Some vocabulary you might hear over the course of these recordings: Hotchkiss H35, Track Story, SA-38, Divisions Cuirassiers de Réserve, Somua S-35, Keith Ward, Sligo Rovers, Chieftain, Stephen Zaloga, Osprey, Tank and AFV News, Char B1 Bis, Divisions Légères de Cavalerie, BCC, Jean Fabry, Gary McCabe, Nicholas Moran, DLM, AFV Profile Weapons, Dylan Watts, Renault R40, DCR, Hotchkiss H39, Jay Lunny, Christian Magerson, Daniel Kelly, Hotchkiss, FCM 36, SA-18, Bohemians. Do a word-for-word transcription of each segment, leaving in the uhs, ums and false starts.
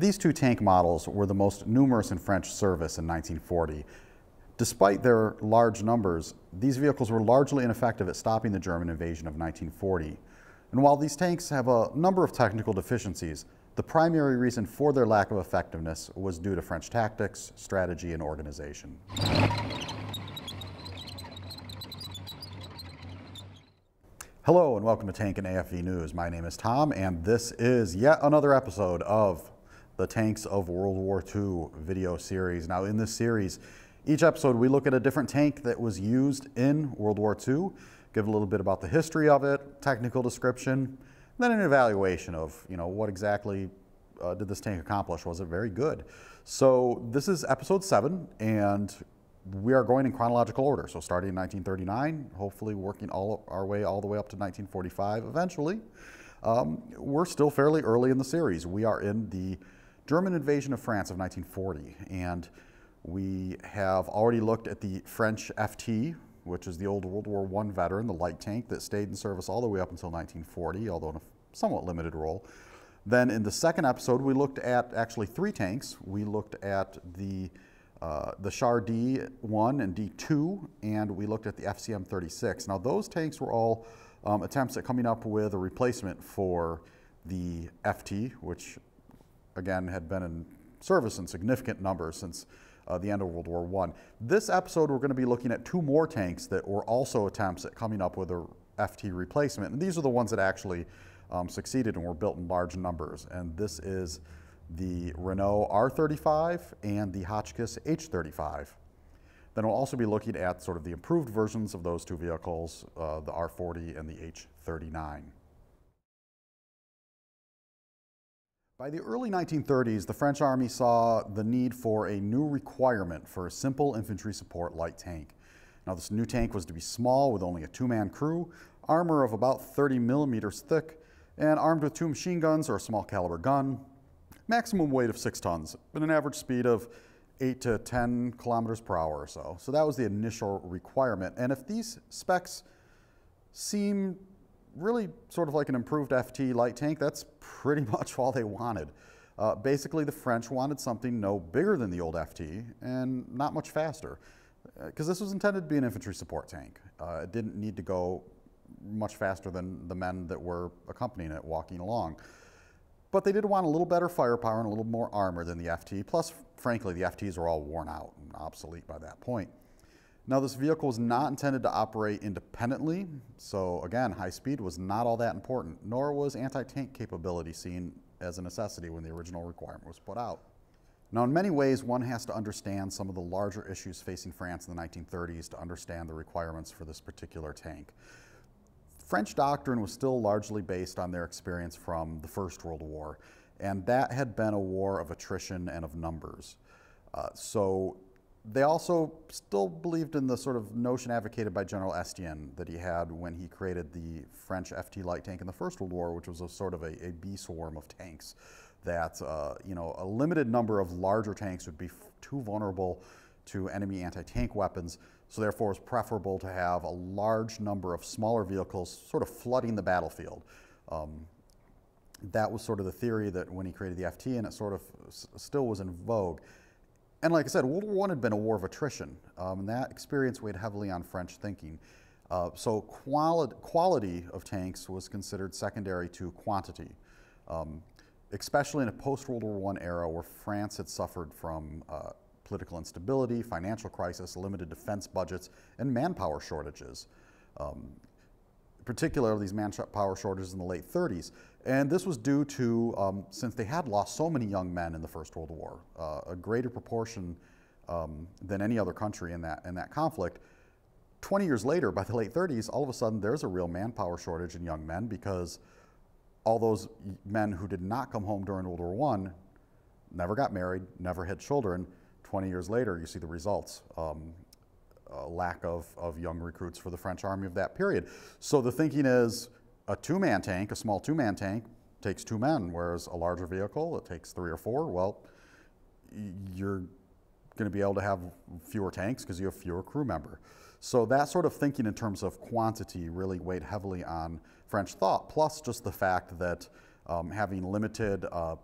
These two tank models were the most numerous in French service in nineteen forty. Despite their large numbers, these vehicles were largely ineffective at stopping the German invasion of nineteen forty. And while these tanks have a number of technical deficiencies, the primary reason for their lack of effectiveness was due to French tactics, strategy, and organization. Hello and welcome to Tank and A F V News. My name is Tom and this is yet another episode of the Tanks of World War Two video series. Now in this series, each episode we look at a different tank that was used in World War Two, give a little bit about the history of it, technical description, then an evaluation of, you know, what exactly uh, did this tank accomplish? Was it very good? So this is episode seven and we are going in chronological order. So starting in nineteen thirty-nine, hopefully working all our way all the way up to nineteen forty-five eventually. Um, we're still fairly early in the series. We are in the German invasion of France of nineteen forty, and we have already looked at the French F T, which is the old World War One veteran, the light tank that stayed in service all the way up until nineteen forty, although in a somewhat limited role. Then in the second episode, we looked at actually three tanks. We looked at the, uh, the Char D one and D two, and we looked at the F C M thirty-six. Now those tanks were all um, attempts at coming up with a replacement for the F T, which again, had been in service in significant numbers since uh, the end of World War One. This episode, we're going to be looking at two more tanks that were also attempts at coming up with a F T replacement. And these are the ones that actually um, succeeded and were built in large numbers. And this is the Renault R thirty-five and the Hotchkiss H thirty-five. Then we'll also be looking at sort of the improved versions of those two vehicles, uh, the R forty and the H thirty-nine. By the early nineteen thirties, the French Army saw the need for a new requirement for a simple infantry support light tank. Now this new tank was to be small with only a two-man crew, armor of about thirty millimeters thick, and armed with two machine guns or a small caliber gun, maximum weight of six tons, but an average speed of eight to ten kilometers per hour or so. So that was the initial requirement. And if these specs seem really sort of like an improved F T light tank, that's pretty much all they wanted. Uh, basically, the French wanted something no bigger than the old F T and not much faster, because this was intended to be an infantry support tank. Uh, it didn't need to go much faster than the men that were accompanying it walking along. But they did want a little better firepower and a little more armor than the F T. Plus, frankly, the F Ts were all worn out and obsolete by that point. Now this vehicle was not intended to operate independently, so again, high speed was not all that important, nor was anti-tank capability seen as a necessity when the original requirement was put out. Now in many ways, one has to understand some of the larger issues facing France in the nineteen thirties to understand the requirements for this particular tank. French doctrine was still largely based on their experience from the First World War, and that had been a war of attrition and of numbers. Uh, so. They also still believed in the sort of notion advocated by General Estienne that he had when he created the French F T light tank in the First World War, which was a sort of a, a bee swarm of tanks, that uh, you know, a limited number of larger tanks would be f too vulnerable to enemy anti-tank weapons, so therefore it's preferable to have a large number of smaller vehicles sort of flooding the battlefield. Um, that was sort of the theory that when he created the F T, and it sort of s still was in vogue. And like I said, World War One had been a war of attrition, um, and that experience weighed heavily on French thinking. Uh, so quali quality of tanks was considered secondary to quantity, um, especially in a post-World War One era where France had suffered from uh, political instability, financial crisis, limited defense budgets, and manpower shortages. Um, particularly these manpower shortages in the late thirties. And this was due to, um, since they had lost so many young men in the First World War, uh, a greater proportion um, than any other country in that, in that conflict. twenty years later, by the late thirties, all of a sudden there's a real manpower shortage in young men, because all those men who did not come home during World War One never got married, never had children. twenty years later, you see the results. Um, Uh, lack of, of young recruits for the French Army of that period. So the thinking is a two-man tank, a small two-man tank, takes two men, whereas a larger vehicle, it takes three or four. Well, you're going to be able to have fewer tanks because you have fewer crew member. So that sort of thinking in terms of quantity really weighed heavily on French thought, plus just the fact that um, having limited uh,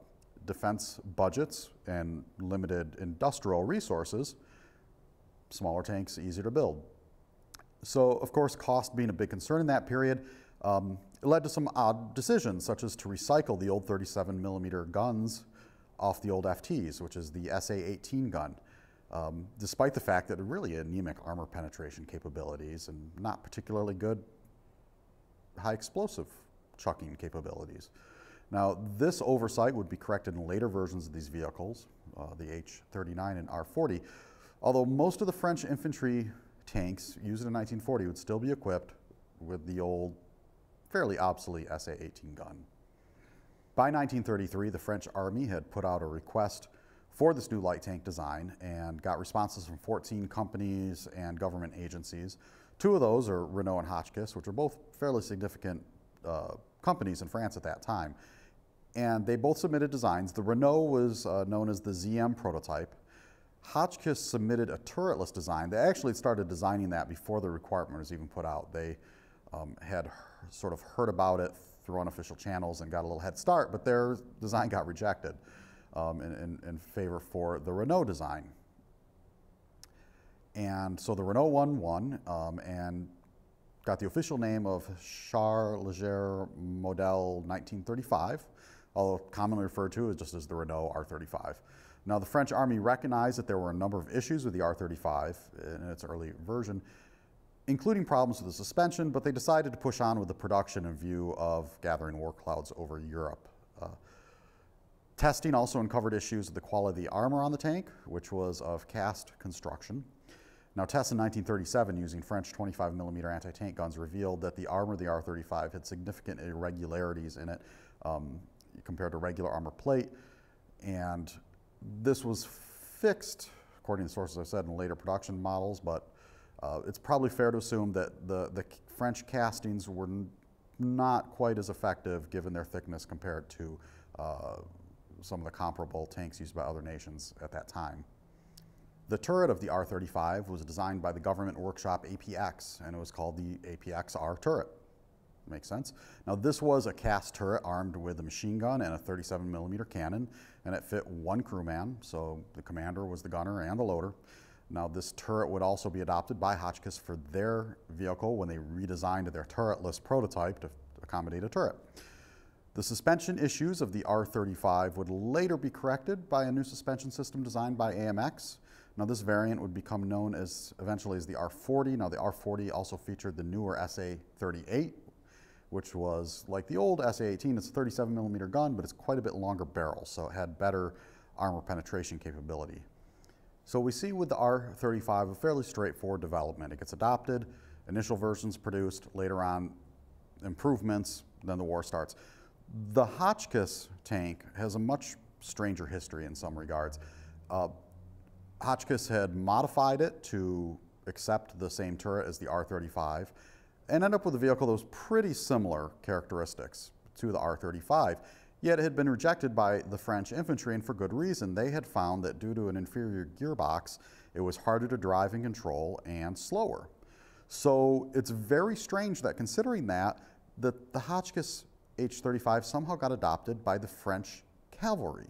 defense budgets and limited industrial resources, smaller tanks, easier to build. So, of course, cost being a big concern in that period, um, it led to some odd decisions, such as to recycle the old thirty-seven millimeter guns off the old F Ts, which is the S A eighteen gun, um, despite the fact that it really anemic armor penetration capabilities and not particularly good high explosive chucking capabilities. Now, this oversight would be corrected in later versions of these vehicles, uh, the H thirty-nine and R forty, although most of the French infantry tanks used in nineteen forty would still be equipped with the old, fairly obsolete S A eighteen gun. By nineteen thirty-three, the French Army had put out a request for this new light tank design and got responses from fourteen companies and government agencies. Two of those are Renault and Hotchkiss, which are both fairly significant uh, companies in France at that time. And they both submitted designs. The Renault was uh, known as the Z M prototype. Hotchkiss submitted a turretless design. They actually started designing that before the requirement was even put out. They um, had sort of heard about it through unofficial channels and got a little head start, but their design got rejected um, in, in, in favor for the Renault design. And so the Renault one won um, and got the official name of Char Légère Modèle nineteen thirty-five, although commonly referred to as just as the Renault R thirty-five. Now, the French Army recognized that there were a number of issues with the R thirty-five in its early version, including problems with the suspension, but they decided to push on with the production in view of gathering war clouds over Europe. Uh, testing also uncovered issues with the quality of the armor on the tank, which was of cast construction. Now, tests in nineteen thirty-seven using French twenty-five millimeter anti-tank guns revealed that the armor of the R thirty-five had significant irregularities in it um, compared to regular armor plate, and this was fixed, according to sources I've said, in later production models, but uh, it's probably fair to assume that the, the French castings were n not quite as effective given their thickness compared to uh, some of the comparable tanks used by other nations at that time. The turret of the R thirty-five was designed by the government workshop A P X, and it was called the A P X R turret. Makes sense. Now, this was a cast turret armed with a machine gun and a thirty-seven millimeter cannon, and it fit one crewman, so the commander was the gunner and the loader. Now, this turret would also be adopted by Hotchkiss for their vehicle when they redesigned their turretless prototype to accommodate a turret. The suspension issues of the R thirty-five would later be corrected by a new suspension system designed by A M X. Now, this variant would become known as eventually as the R forty. Now, the R forty also featured the newer S A thirty-eight, which was like the old S A eighteen. It's a thirty-seven millimeter gun, but it's quite a bit longer barrel, so it had better armor penetration capability. So we see with the R thirty-five a fairly straightforward development. It gets adopted, initial versions produced, later on improvements, then the war starts. The Hotchkiss tank has a much stranger history in some regards. Uh, Hotchkiss had modified it to accept the same turret as the R thirty-five and ended up with a vehicle that was pretty similar characteristics to the R thirty-five, yet it had been rejected by the French infantry, and for good reason. They had found that due to an inferior gearbox, it was harder to drive and control and slower. So it's very strange that, considering that, that the Hotchkiss H thirty-five somehow got adopted by the French cavalry.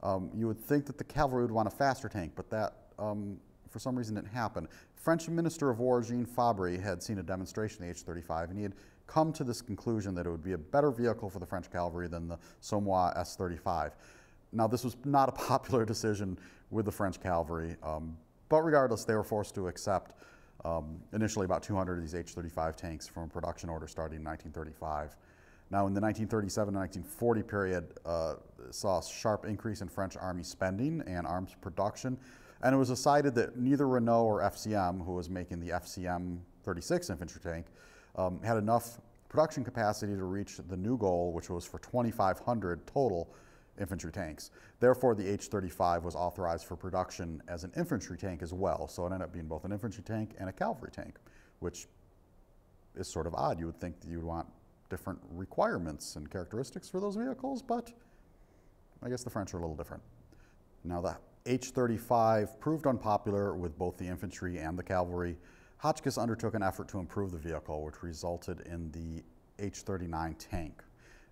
Um, you would think that the cavalry would want a faster tank, but that, um, for some reason, didn't happen. French Minister of War Jean Fabry had seen a demonstration of the H thirty-five, and he had come to this conclusion that it would be a better vehicle for the French cavalry than the Somua S thirty-five. Now, this was not a popular decision with the French cavalry, um, but regardless, they were forced to accept um, initially about two hundred of these H thirty-five tanks from a production order starting in nineteen thirty-five. Now, in the nineteen thirty-seven to nineteen forty period, uh, saw a sharp increase in French Army spending and arms production, and it was decided that neither Renault or F C M, who was making the F C M thirty-six infantry tank, um, had enough production capacity to reach the new goal, which was for twenty-five hundred total infantry tanks. Therefore, the H thirty-five was authorized for production as an infantry tank as well, so it ended up being both an infantry tank and a cavalry tank, which is sort of odd. You would think that you'd want different requirements and characteristics for those vehicles, but I guess the French are a little different. Now, the H thirty-five proved unpopular with both the infantry and the cavalry. Hotchkiss undertook an effort to improve the vehicle, which resulted in the H thirty-nine tank.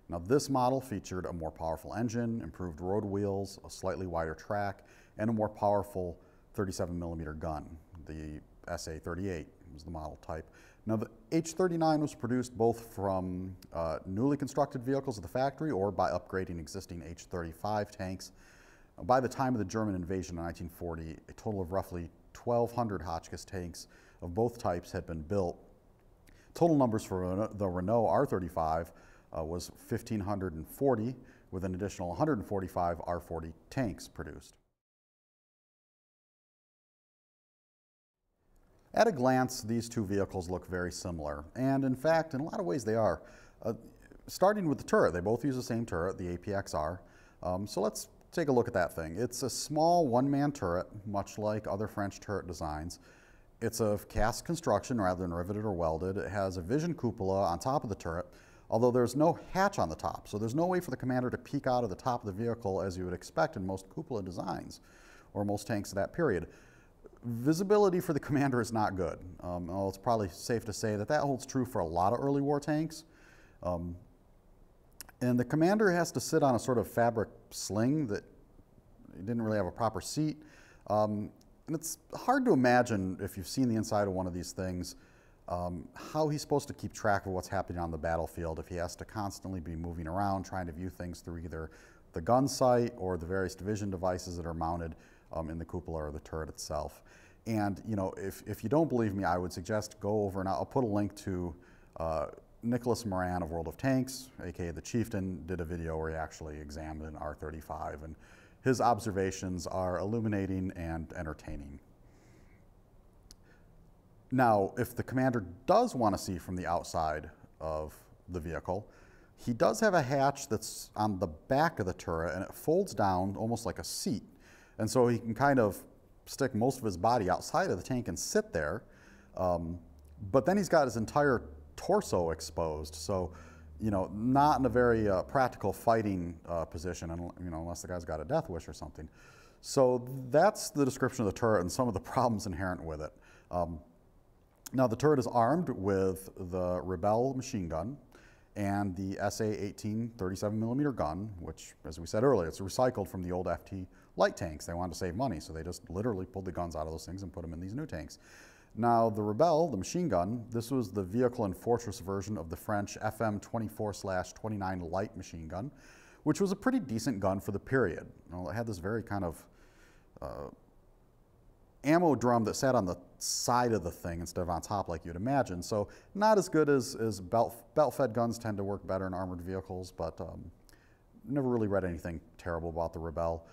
Now this model featured a more powerful engine, improved road wheels, a slightly wider track, and a more powerful thirty-seven millimeter gun. The S A thirty-eight was the model type. Now the H thirty-nine was produced both from uh, newly constructed vehicles at the factory or by upgrading existing H thirty-five tanks. By the time of the German invasion in nineteen forty, a total of roughly twelve hundred Hotchkiss tanks of both types had been built. Total numbers for the Renault R thirty-five uh, was one thousand five hundred forty, with an additional one hundred forty-five R forty tanks produced. At a glance, these two vehicles look very similar, and in fact, in a lot of ways they are. Uh, starting with the turret, they both use the same turret, the A P X R. Um, so let's take a look at that thing. It's a small one-man turret, much like other French turret designs. It's of cast construction rather than riveted or welded. It has a vision cupola on top of the turret, although there's no hatch on the top, so there's no way for the commander to peek out of the top of the vehicle as you would expect in most cupola designs, or most tanks of that period. Visibility for the commander is not good. Um, well, it's probably safe to say that that holds true for a lot of early war tanks. Um, and the commander has to sit on a sort of fabric sling that didn't really have a proper seat. Um, and it's hard to imagine, if you've seen the inside of one of these things, um, how he's supposed to keep track of what's happening on the battlefield if he has to constantly be moving around trying to view things through either the gun sight or the various division devices that are mounted Um, in the cupola or the turret itself. And you know, if, if you don't believe me, I would suggest go over and I'll put a link to uh, Nicholas Moran of World of Tanks, aka the Chieftain, did a video where he actually examined an R thirty-five, and his observations are illuminating and entertaining. Now, if the commander does want to see from the outside of the vehicle, he does have a hatch that's on the back of the turret, and it folds down almost like a seat. And so he can kind of stick most of his body outside of the tank and sit there. Um, but then he's got his entire torso exposed. So, you know, not in a very uh, practical fighting uh, position, and, you know, unless the guy's got a death wish or something. So that's the description of the turret and some of the problems inherent with it. Um, now, the turret is armed with the Rebel machine gun and the S A eighteen thirty-seven millimeter gun, which, as we said earlier, it's recycled from the old F T light tanks. They wanted to save money, so they just literally pulled the guns out of those things and put them in these new tanks. Now, the Rebel, the machine gun, this was the vehicle and fortress version of the French F M twenty-four twenty-nine light machine gun, which was a pretty decent gun for the period. Well, it had this very kind of uh, ammo drum that sat on the side of the thing instead of on top like you'd imagine. So not as good as, as belt, belt-fed guns tend to work better in armored vehicles, but um, never really read anything terrible about the Rebel.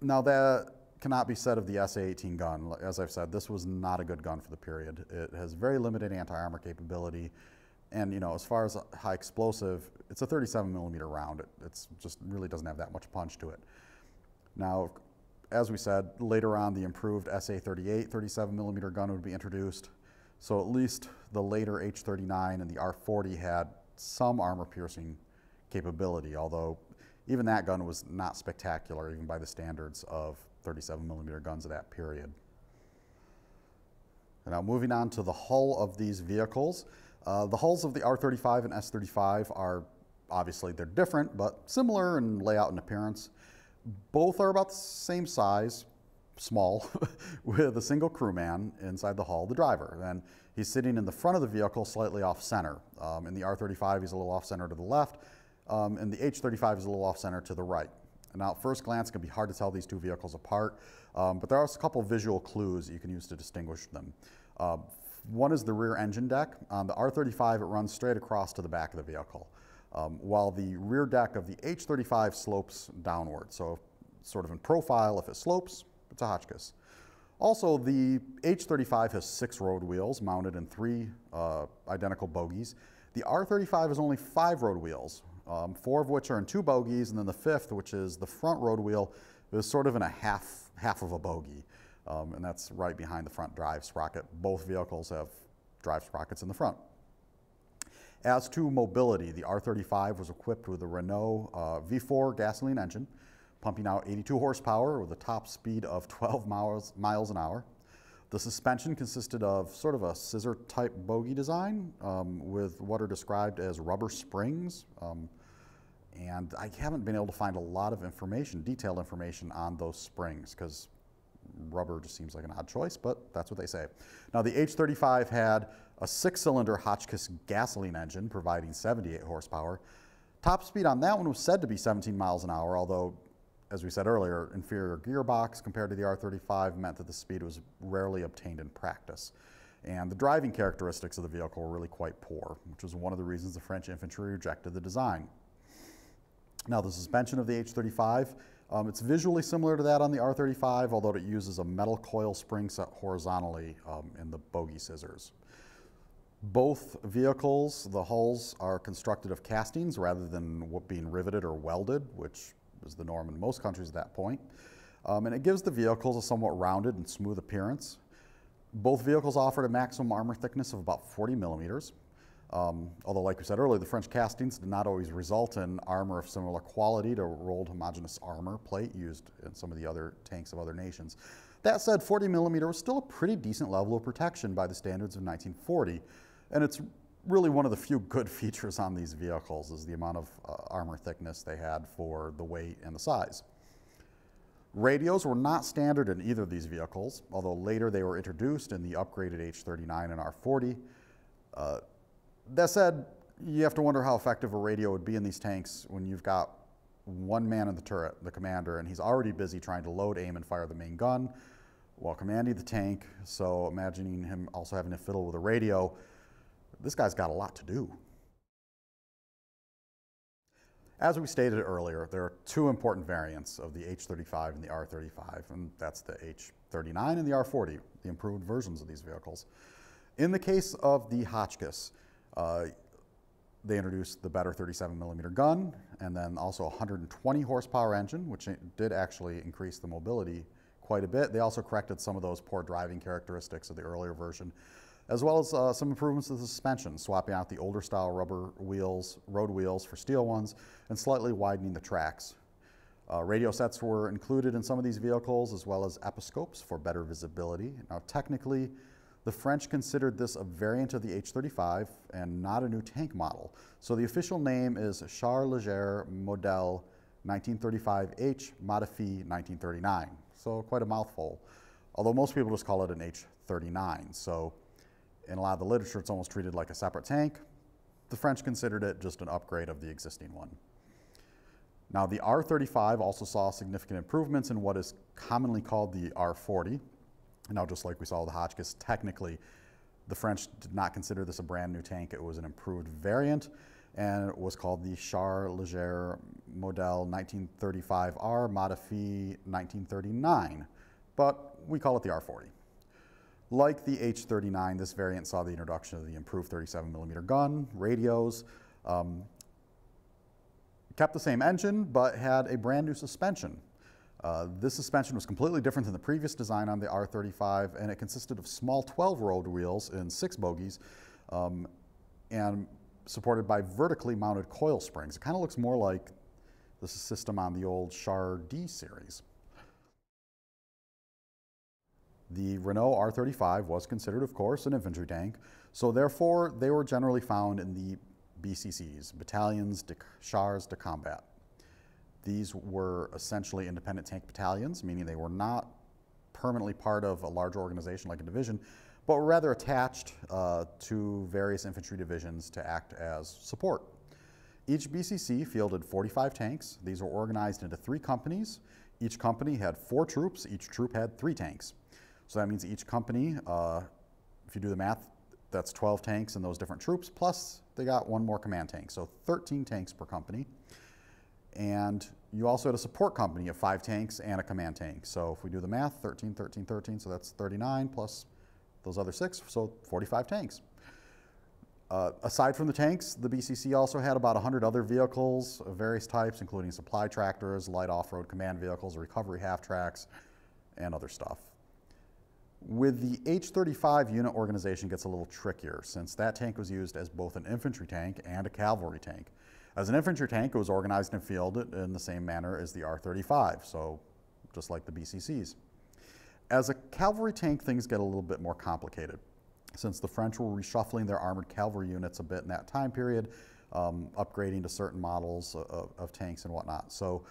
Now, that cannot be said of the S A eighteen gun. As I've said, this was not a good gun for the period. It has very limited anti-armor capability, and, you know, as far as high explosive, it's a thirty-seven millimeter round. It it's just really doesn't have that much punch to it. Now, as we said, later on, the improved S A thirty-eight thirty-seven millimeter gun would be introduced. So at least the later H thirty-nine and the R forty had some armor-piercing capability, although even that gun was not spectacular, even by the standards of thirty-seven millimeter guns of that period. And now, moving on to the hull of these vehicles. Uh, the hulls of the R thirty-five and S thirty-five are, obviously, they're different, but similar in layout and appearance. Both are about the same size, small, with a single crewman inside the hull, the driver. And he's sitting in the front of the vehicle, slightly off-center. Um, in the R thirty-five, he's a little off-center to the left, um, and the H thirty-five is a little off-center to the right. Now, at first glance, it can be hard to tell these two vehicles apart, um, but there are a couple visual clues that you can use to distinguish them. Uh, one is the rear engine deck. On the R thirty-five, it runs straight across to the back of the vehicle, Um, while the rear deck of the H thirty-five slopes downward. So sort of in profile, if it slopes, it's a Hotchkiss. Also, the H thirty-five has six road wheels mounted in three uh, identical bogies. The R thirty-five has only five road wheels, um, four of which are in two bogies, and then the fifth, which is the front road wheel, is sort of in a half, half of a bogie, um, and that's right behind the front drive sprocket. Both vehicles have drive sprockets in the front. As to mobility, the R thirty-five was equipped with a Renault uh, V four gasoline engine, pumping out eighty-two horsepower with a top speed of twelve miles, miles an hour. The suspension consisted of sort of a scissor-type bogie design um, with what are described as rubber springs. Um, and I haven't been able to find a lot of information, detailed information on those springs, because rubber just seems like an odd choice, but that's what they say. Now, the H thirty-five had a six-cylinder Hotchkiss gasoline engine providing seventy-eight horsepower. Top speed on that one was said to be seventeen miles an hour, although, as we said earlier, inferior gearbox compared to the R thirty-five meant that the speed was rarely obtained in practice. And the driving characteristics of the vehicle were really quite poor, which was one of the reasons the French infantry rejected the design. Now, the suspension of the H thirty-five, um, it's visually similar to that on the R thirty-five, although it uses a metal coil spring set horizontally um, in the bogie scissors. Both vehicles, the hulls, are constructed of castings rather than being riveted or welded, which was the norm in most countries at that point. Um, and it gives the vehicles a somewhat rounded and smooth appearance. Both vehicles offered a maximum armor thickness of about forty millimeters. Um, although, like we said earlier, the French castings did not always result in armor of similar quality to rolled homogeneous armor plate used in some of the other tanks of other nations. That said, forty millimeter was still a pretty decent level of protection by the standards of nineteen forty, and it's really one of the few good features on these vehicles is the amount of uh, armor thickness they had for the weight and the size. Radios were not standard in either of these vehicles, although later they were introduced in the upgraded H thirty-nine and R forty. Uh, That said, you have to wonder how effective a radio would be in these tanks when you've got one man in the turret, the commander, and he's already busy trying to load, aim, and fire the main gun while commanding the tank. So imagining him also having to fiddle with a radio, this guy's got a lot to do. As we stated earlier, there are two important variants of the H thirty-five and the R thirty-five, and that's the H thirty-nine and the R forty, the improved versions of these vehicles. In the case of the Hotchkiss, Uh, they introduced the better thirty-seven millimeter gun and then also a one hundred twenty horsepower engine, which did actually increase the mobility quite a bit. They also corrected some of those poor driving characteristics of the earlier version, as well as uh, some improvements to the suspension, swapping out the older style rubber wheels, road wheels for steel ones, and slightly widening the tracks. Uh, radio sets were included in some of these vehicles, as well as episcopes for better visibility. Now, technically, the French considered this a variant of the H thirty-five and not a new tank model. So the official name is Char Légère Modèle nineteen thirty-five H Modifié nineteen thirty-nine. So quite a mouthful, although most people just call it an H thirty-nine. So in a lot of the literature, it's almost treated like a separate tank. The French considered it just an upgrade of the existing one. Now, the R thirty-five also saw significant improvements in what is commonly called the R forty. Now, just like we saw with the Hotchkiss, technically, the French did not consider this a brand new tank. It was an improved variant, and it was called the Char Légère Modèle nineteen thirty-five R Modifié nineteen thirty-nine, but we call it the R forty. Like the H thirty-nine, this variant saw the introduction of the improved thirty-seven millimeter gun, radios, um, kept the same engine, but had a brand new suspension. Uh, this suspension was completely different than the previous design on the R thirty-five, and it consisted of small twelve road wheels in six bogies, um, and supported by vertically mounted coil springs. It kind of looks more like the system on the old Char D series. The Renault R thirty-five was considered, of course, an infantry tank, so therefore they were generally found in the B C Cs, Battalions de Chars de Combat. These were essentially independent tank battalions, meaning they were not permanently part of a larger organization like a division, but were rather attached uh, to various infantry divisions to act as support. Each B C C fielded forty-five tanks. These were organized into three companies. Each company had four troops. Each troop had three tanks. So that means each company, uh, if you do the math, that's twelve tanks in those different troops, plus they got one more command tank, so thirteen tanks per company. And you also had a support company of five tanks and a command tank. So if we do the math, thirteen, thirteen, thirteen, so that's thirty-nine plus those other six, so forty-five tanks. Uh, aside from the tanks, the B C C also had about one hundred other vehicles of various types, including supply tractors, light off-road command vehicles, recovery half-tracks, and other stuff. With the H thirty-five, unit organization gets a little trickier, since that tank was used as both an infantry tank and a cavalry tank. As an infantry tank, it was organized and fielded in the same manner as the R thirty-five, so just like the B C Cs. As a cavalry tank, things get a little bit more complicated. Since the French were reshuffling their armored cavalry units a bit in that time period, um, upgrading to certain models of, of tanks and whatnot. So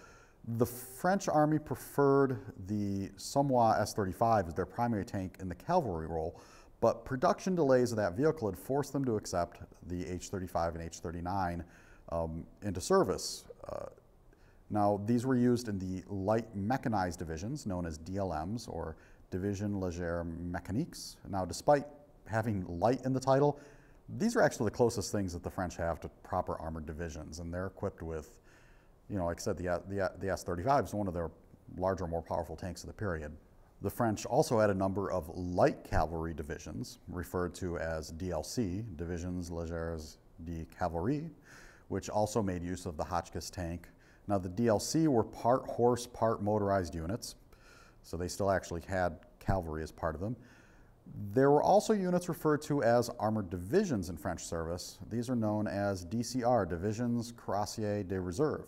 the French army preferred the Somua S thirty-five as their primary tank in the cavalry role, but production delays of that vehicle had forced them to accept the H thirty-five and H thirty-nine um, into service. Uh, now, these were used in the light mechanized divisions, known as D L Ms, or Division Légère Mécaniques. Now, despite having light in the title, these are actually the closest things that the French have to proper armored divisions, and they're equipped with, you know, like I said, the, the, the S thirty-five is one of their larger, more powerful tanks of the period. The French also had a number of light cavalry divisions, referred to as D L C, Divisions Légères de Cavalerie, which also made use of the Hotchkiss tank. Now, the D L C were part horse, part motorized units, so they still actually had cavalry as part of them. There were also units referred to as armored divisions in French service. These are known as D C R, Divisions Cuirassiers de Réserve.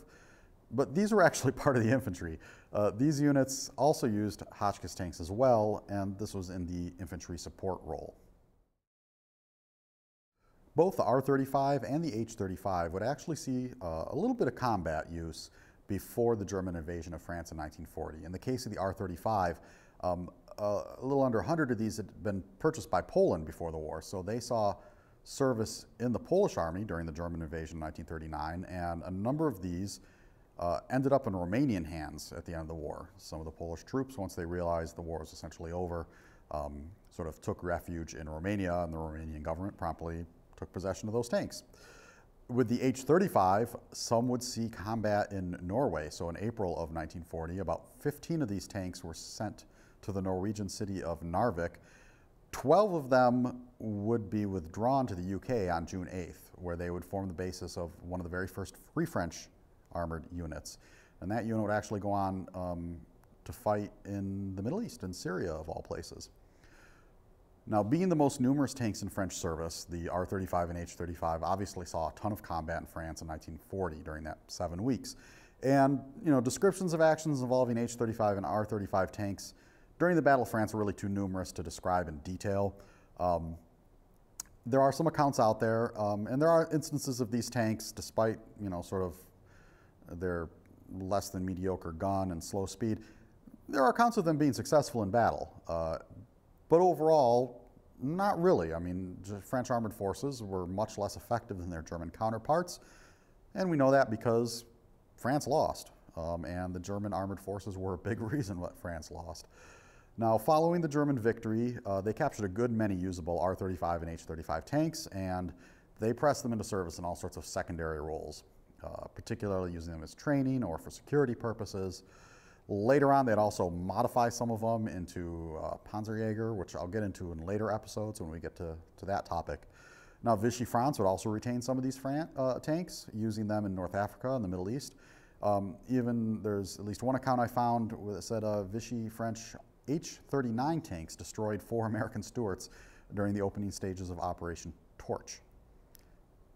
But these were actually part of the infantry. Uh, these units also used Hotchkiss tanks as well, and this was in the infantry support role. Both the R thirty-five and the H thirty-five would actually see uh, a little bit of combat use before the German invasion of France in nineteen forty. In the case of the R thirty-five, um, Uh, a little under one hundred of these had been purchased by Poland before the war, so they saw service in the Polish army during the German invasion in nineteen thirty-nine, and a number of these uh, ended up in Romanian hands at the end of the war. Some of the Polish troops, once they realized the war was essentially over, um, sort of took refuge in Romania, and the Romanian government promptly took possession of those tanks. With the H thirty-five, some would see combat in Norway, so in April of nineteen forty, about fifteen of these tanks were sent to the Norwegian city of Narvik. twelve of them would be withdrawn to the U K on June eighth, where they would form the basis of one of the very first Free French armored units. And that unit would actually go on um, to fight in the Middle East, in Syria of all places. Now, being the most numerous tanks in French service, the R thirty-five and H thirty-five obviously saw a ton of combat in France in nineteen forty during that seven weeks. And, you know, descriptions of actions involving H thirty-five and R thirty-five tanks during the Battle of France are really too numerous to describe in detail. Um, there are some accounts out there, um, and there are instances of these tanks, despite, you know, sort of their less than mediocre gun and slow speed, there are accounts of them being successful in battle. Uh, but overall, not really. I mean, French armored forces were much less effective than their German counterparts, and we know that because France lost, um, and the German armored forces were a big reason why France lost. Now, following the German victory, uh, they captured a good many usable R thirty-five and H thirty-five tanks, and they pressed them into service in all sorts of secondary roles, uh, particularly using them as training or for security purposes. Later on, they'd also modify some of them into uh, Panzerjäger, which I'll get into in later episodes when we get to, to that topic. Now, Vichy France would also retain some of these Fran uh, tanks, using them in North Africa and the Middle East. Um, even there's at least one account I found that said uh, Vichy French H thirty-nine tanks destroyed four American Stuarts during the opening stages of Operation Torch.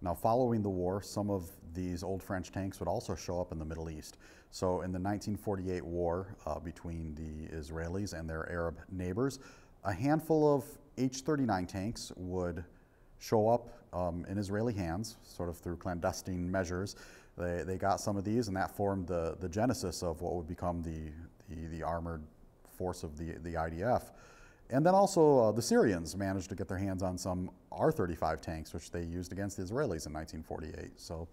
Now, following the war, some of these old French tanks would also show up in the Middle East. So in the nineteen forty-eight war uh, between the Israelis and their Arab neighbors, a handful of H thirty-nine tanks would show up um, in Israeli hands, sort of through clandestine measures. They, they got some of these, and that formed the, the genesis of what would become the, the, the armored force of the, the I D F. And then also uh, the Syrians managed to get their hands on some R thirty-five tanks, which they used against the Israelis in nineteen forty-eight. So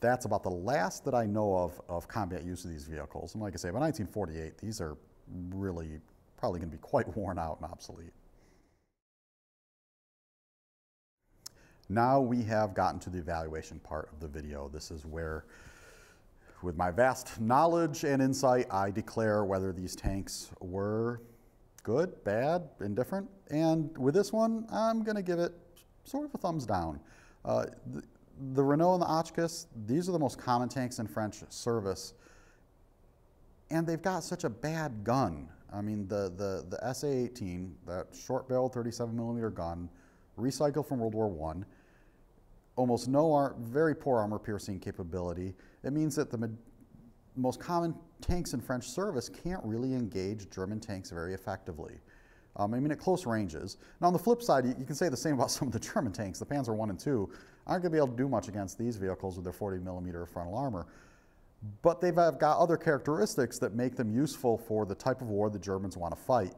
that's about the last that I know of of combat use of these vehicles. And like I say, by nineteen forty-eight, these are really probably going to be quite worn out and obsolete. Now we have gotten to the evaluation part of the video. This is where, with my vast knowledge and insight, I declare whether these tanks were good, bad, indifferent. And with this one, I'm going to give it sort of a thumbs down. Uh, the, the Renault and the Hotchkiss, these are the most common tanks in French service. And they've got such a bad gun. I mean, the, the, the S A eighteen, that short-barreled thirty-seven millimeter gun, recycled from World War One, almost no, very poor armor piercing capability. It means that the most common tanks in French service can't really engage German tanks very effectively. Um, I mean, at close ranges. Now, on the flip side, you, you can say the same about some of the German tanks. The Panzer one and two aren't going to be able to do much against these vehicles with their forty millimeter frontal armor. But they've got other characteristics that make them useful for the type of war the Germans want to fight.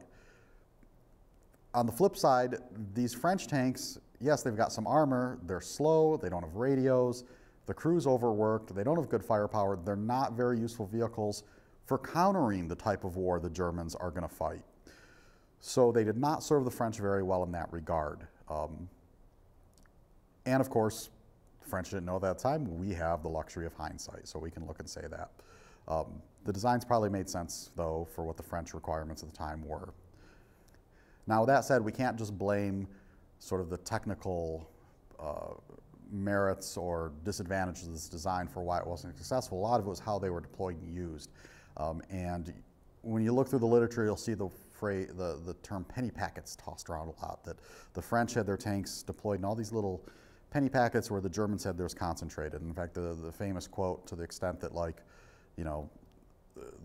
On the flip side, these French tanks, yes, they've got some armor, they're slow, they don't have radios, the crew's overworked, they don't have good firepower, they're not very useful vehicles for countering the type of war the Germans are going to fight. So they did not serve the French very well in that regard. Um, and of course, the French didn't know at that time. We have the luxury of hindsight, so we can look and say that. Um, the designs probably made sense, though, for what the French requirements at the time were. Now, with that said, we can't just blame sort of the technical uh, merits or disadvantages of this design for why it wasn't successful. A lot of it was how they were deployed and used. Um, and when you look through the literature, you'll see the The, the term penny packets tossed around a lot, that the French had their tanks deployed in all these little penny packets where the Germans had theirs concentrated. And in fact, the, the famous quote to the extent that, like, you know,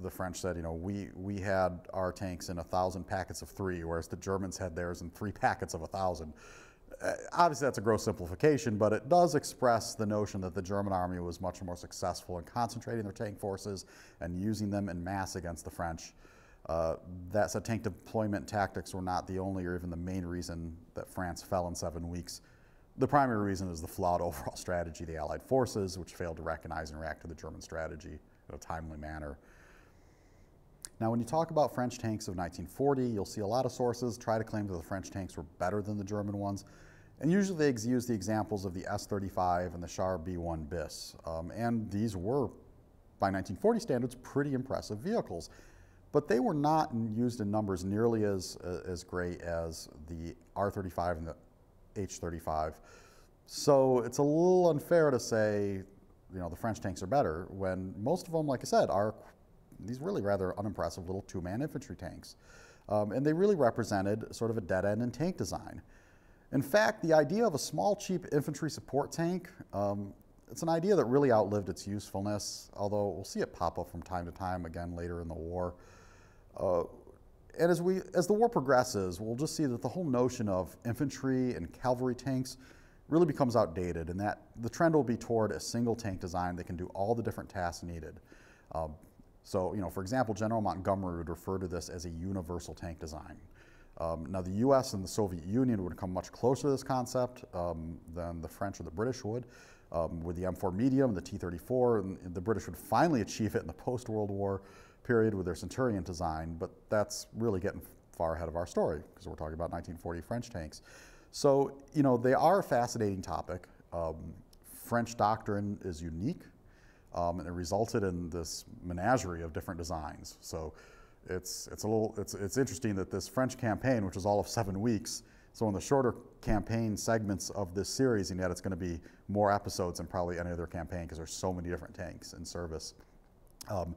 the French said, you know, we, we had our tanks in a thousand packets of three, whereas the Germans had theirs in three packets of a thousand. Uh, obviously, that's a gross simplification, but it does express the notion that the German army was much more successful in concentrating their tank forces and using them en masse against the French. Uh, that said, tank deployment tactics were not the only or even the main reason that France fell in seven weeks. The primary reason is the flawed overall strategy of the Allied forces, which failed to recognize and react to the German strategy in a timely manner. Now, when you talk about French tanks of nineteen forty, you'll see a lot of sources try to claim that the French tanks were better than the German ones, and usually they use the examples of the S thirty-five and the Char B one bis, um, and these were, by nineteen forty standards, pretty impressive vehicles. But they were not used in numbers nearly as, uh, as great as the R thirty-five and the H thirty-five. So it's a little unfair to say, you know, the French tanks are better when most of them, like I said, are these really rather unimpressive little two-man infantry tanks. Um, and they really represented sort of a dead end in tank design. In fact, the idea of a small, cheap infantry support tank, um, it's an idea that really outlived its usefulness, although we'll see it pop up from time to time again later in the war. Uh, and as we, as the war progresses, we'll just see that the whole notion of infantry and cavalry tanks really becomes outdated, and that the trend will be toward a single tank design that can do all the different tasks needed. Um, so, you know, for example, General Montgomery would refer to this as a universal tank design. Um, now, the U S and the Soviet Union would come much closer to this concept um, than the French or the British would. Um, with the M four Medium, the T thirty-four, and the British would finally achieve it in the post-World War period with their Centurion design, but that's really getting far ahead of our story because we're talking about nineteen forty French tanks. So, you know, they are a fascinating topic. Um, French doctrine is unique, um, and it resulted in this menagerie of different designs. So it's, it's, a little, it's, it's interesting that this French campaign, which is all of seven weeks, so in the shorter campaign segments of this series, and yet it's going to be more episodes than probably any other campaign because there's so many different tanks in service. Um,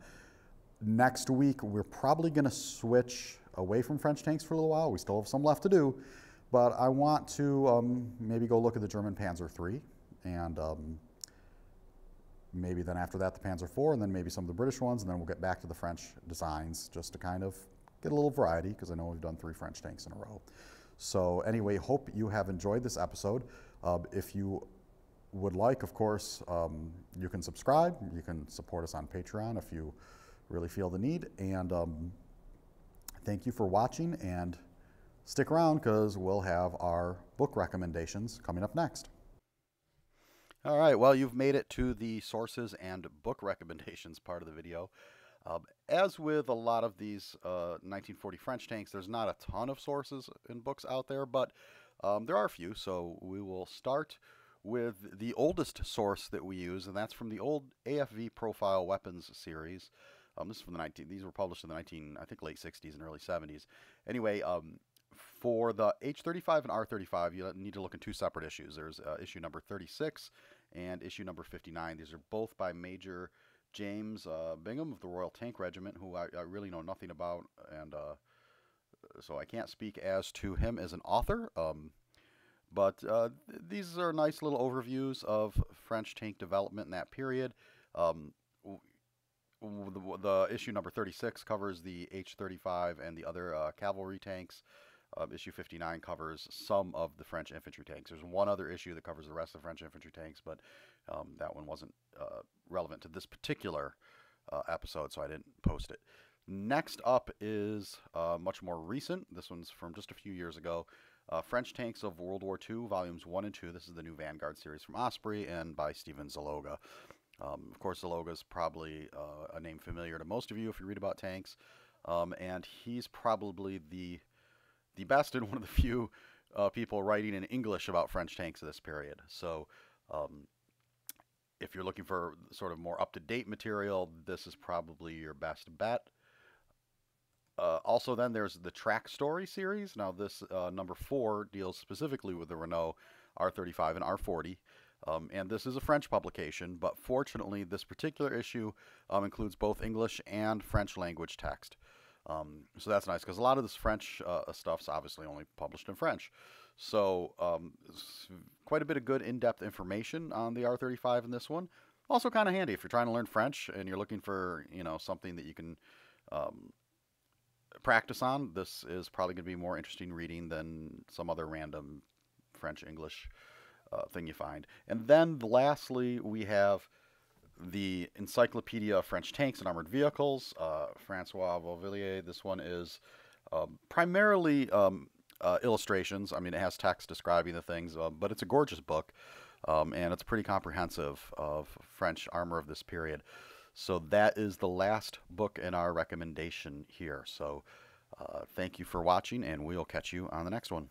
next week, we're probably going to switch away from French tanks for a little while. We still have some left to do, but I want to um, maybe go look at the German Panzer three, and um, maybe then after that the Panzer four, and then maybe some of the British ones, and then we'll get back to the French designs just to kind of get a little variety because I know we've done three French tanks in a row. So anyway, hope you have enjoyed this episode. Uh, if you would like, of course, um, you can subscribe. You can support us on Patreon if you really feel the need. And um, thank you for watching, and stick around because we'll have our book recommendations coming up next. All right, well, you've made it to the sources and book recommendations part of the video. Um, as with a lot of these uh, nineteen forty French tanks, there's not a ton of sources and books out there, but um, there are a few. So we will start with the oldest source that we use, and that's from the old A F V Profile Weapons series. Um, this is from the nineteen. These were published in the nineteen, I think, late sixties and early seventies. Anyway, um, for the H thirty-five and R thirty-five, you need to look in two separate issues. There's uh, issue number thirty-six and issue number fifty-nine. These are both by Major James uh, Bingham of the Royal Tank Regiment, who I, I really know nothing about, and uh, so I can't speak as to him as an author, um, but uh, th these are nice little overviews of French tank development in that period. Um, the, the issue number thirty-six covers the H thirty-five and the other uh, cavalry tanks. Uh, issue fifty-nine covers some of the French infantry tanks. There's one other issue that covers the rest of the French infantry tanks, but um, that one wasn't uh, relevant to this particular uh, episode, so I didn't post it. Next up is uh, much more recent. This one's from just a few years ago. Uh, French Tanks of World War Two, Volumes one and two. This is the new Vanguard series from Osprey and by Stephen Zaloga. Um, of course, Zaloga is probably uh, a name familiar to most of you if you read about tanks. Um, and he's probably the the best and one of the few uh, people writing in English about French tanks of this period. So um, if you're looking for sort of more up-to-date material, this is probably your best bet. Uh, also, then there's the Track Story series. Now, this uh, number four deals specifically with the Renault R thirty-five and R forty, um, and this is a French publication. But fortunately, this particular issue um, includes both English and French language text, um, so that's nice because a lot of this French uh, stuff's obviously only published in French. So, um, quite a bit of good in-depth information on the R thirty-five in this one. Also, kind of handy if you're trying to learn French and you're looking for you know something that you can. Um, practice on, this is probably going to be more interesting reading than some other random French English uh, thing you find. And then lastly, we have the Encyclopedia of French Tanks and Armored Vehicles, uh, Francois Vauvillier. This one is um, primarily um, uh, illustrations. I mean, it has text describing the things, uh, but it's a gorgeous book, um, and it's pretty comprehensive of French armor of this period. So that is the last book in our recommendation here. So uh, thank you for watching, and we'll catch you on the next one.